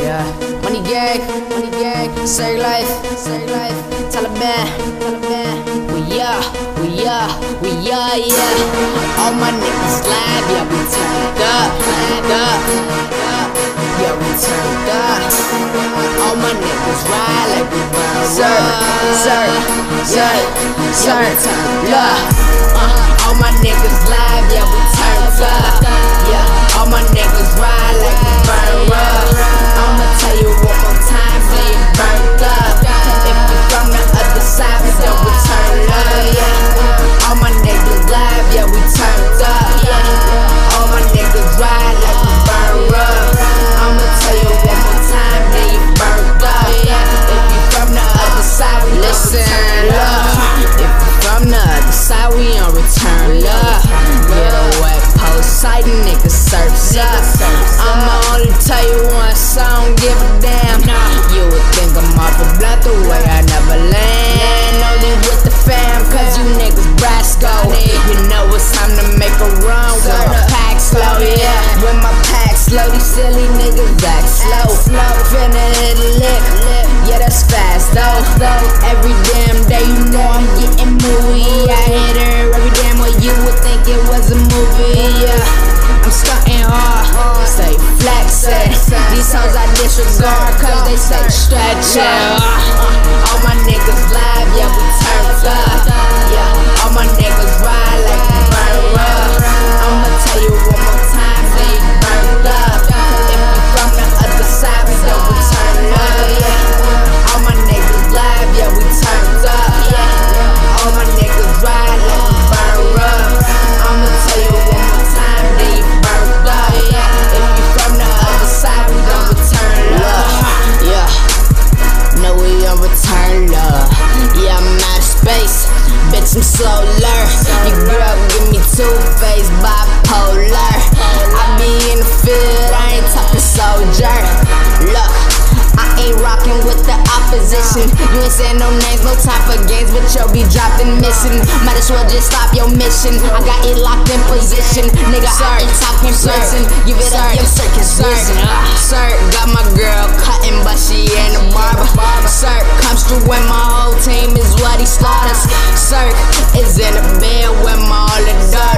yeah. Money gag, save life, Taliban, Taliban. We are, yeah. All my niggas live, yeah, we turned up, yeah, we turned up. All my niggas ride like we ride, sir, yeah, all my niggas live, yeah, we turned up, yeah. All my niggas ride like we burn up. I'ma tell you one more time, we ain't burned up. If you from the other side, we don't return love, yeah. All my niggas live, yeah, we turned up, yeah. All my niggas ride like we burn up. I'ma tell you one more time, we ain't burned up, yeah. If you from the other side, we don't return love. If you from the other side, we don't return love. Get away, Poseidon, niggas surfs up. I'ma only tell you once, I don't give a damn. You would think I'm off a blunt the way I never land. Only with the fam, cause you niggas Brasco. You know it's time to make a run with my pack slow, yeah. With my pack slow, these silly niggas back slow. Finna hit a lick, yeah, that's fast though. Every damn day, you know I'm getting moody. I hit her every damn way, you would think it was a movie, yeah. I'm stunting hard, stay flexing. These songs I disregard, cause they say stretch out. All my niggas live, yeah, we turf up, yeah. All my niggas ride like we burn up. I'ma tell you one more time, we ain't burned up. If you from the other side, we don't return love, yeah. All my niggas live, yeah, we turned up, yeah. All my niggas ride like we burn up. I'ma tell you one more time, we ain't burned up, yeah. If you from the other side, we don't return love, yeah. No, we don't return love, yeah. I'm out of space, bitch, I'm solar. Your girl give me two-faced, bipolar. I be in the field, I ain't talking soldier. Look, I ain't rocking with the opposition. You ain't saying no names, no time for games, but you'll be dropping missing. Might as well just stop your mission. I got it locked in position, nigga. I ain't talking prison. Give it up, your circus risen. Sir, got my girl cutting, but she ain't a barber. Sir comes through when my whole team is what he slaughters. Sir is in the bed with my all the dark.